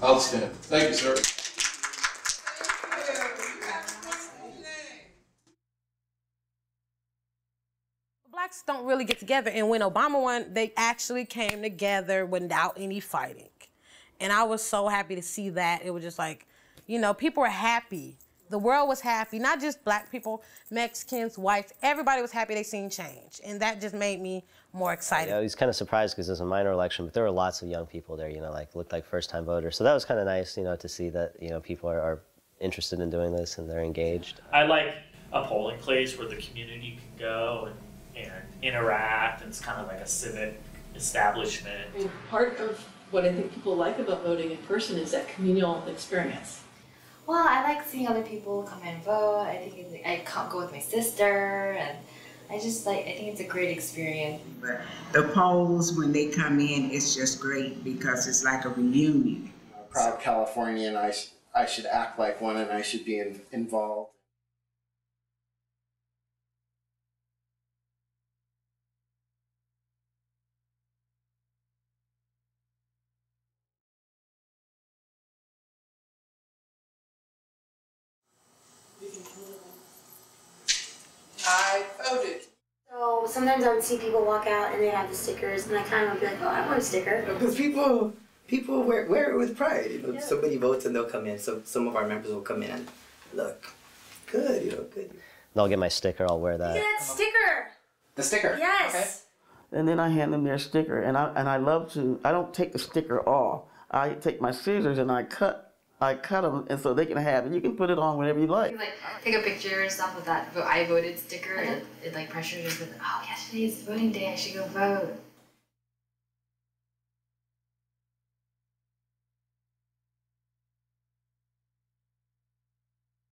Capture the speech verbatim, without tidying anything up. I'll stand. Thank you, sir. Blacks don't really get together, and when Obama won, they actually came together without any fighting. And I was so happy to see that. It was just like, you know, people were happy. The world was happy, not just black people, Mexicans, whites, everybody was happy they seen change. And that just made me more excited. Yeah, I was kind of surprised because it was a minor election, but there were lots of young people there, you know, like looked like first-time voters. So that was kind of nice, you know, to see that, you know, people are, are interested in doing this and they're engaged. I like a polling place where the community can go and and interact, and it's kind of like a civic establishment. I mean, part of what I think people like about voting in person is that communal experience. Well, I like seeing other people come and vote. I think it's, I can't go with my sister, and I just like, I think it's a great experience. But the polls, when they come in, it's just great because it's like a reunion. I'm a proud Californian, I, sh I should act like one and I should be in involved. I voted. So sometimes I would see people walk out and they have the stickers, and I kind of would be like, oh, I want a sticker. Because people, people wear, wear it with pride. You know, yeah. Somebody votes and they'll come in. So some of our members will come in and look, good, you know, good. And I'll get my sticker, I'll wear that. You get that sticker! The sticker? Yes! Okay. And then I hand them their sticker, and I, and I love to, I don't take the sticker off. I take my scissors and I cut I cut them, and so they can have it. You can put it on whenever you like. You can, like, take a picture and stuff with that "I voted" sticker. It, it like pressures you with, oh, yesterday's voting day, I should go vote.